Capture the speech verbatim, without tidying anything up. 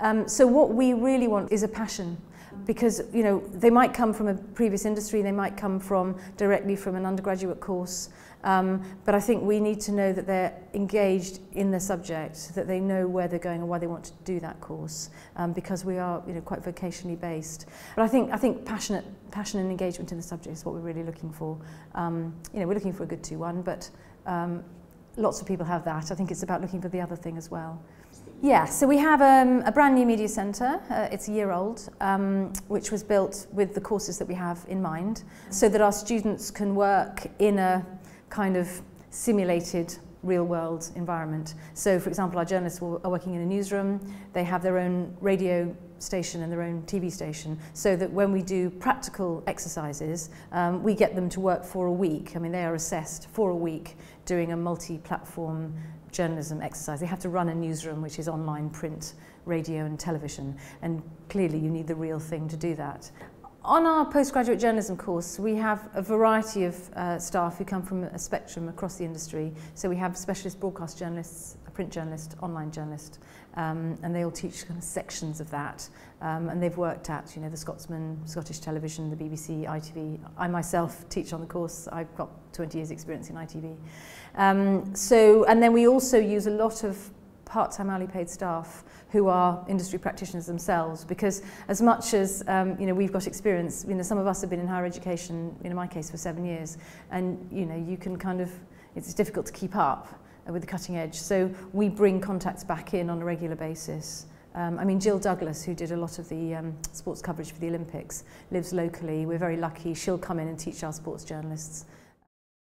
Um, so what we really want is a passion, because you know they might come from a previous industry, they might come from directly from an undergraduate course, um, but I think we need to know that they're engaged in the subject, that they know where they're going and why they want to do that course, um, because we are you know quite vocationally based. But I think I think passionate passion and engagement in the subject is what we're really looking for. Um, you know we're looking for a good two one, but um, lots of people have that. I think it's about looking for the other thing as well. Yeah, so we have um, a brand new media centre, uh, it's a year old, um, which was built with the courses that we have in mind, so that our students can work in a kind of simulated real world environment. So for example, our journalists will, are working in a newsroom, they have their own radio station and their own T V station, so that when we do practical exercises, um, we get them to work for a week. I mean, they are assessed for a week doing a multi-platform journalism exercise. They have to run a newsroom, which is online, print, radio and television, and clearly you need the real thing to do that. On our postgraduate journalism course, we have a variety of uh, staff who come from a spectrum across the industry. So we have specialist broadcast journalists, a print journalist, online journalist, um, and they all teach kind of sections of that. Um, and they've worked at, you know, the Scotsman, Scottish Television, the B B C, I T V. I myself teach on the course. I've got twenty years' experience in I T V. Um, so, and then we also use a lot of part-time hourly paid staff who are industry practitioners themselves, because as much as um, you know we've got experience, you know some of us have been in higher education, in my case for seven years, and you know you can kind of, it's difficult to keep up with the cutting edge, so we bring contacts back in on a regular basis. Um, I mean, Jill Douglas, who did a lot of the um, sports coverage for the Olympics, lives locally. We're very lucky. She'll come in and teach our sports journalists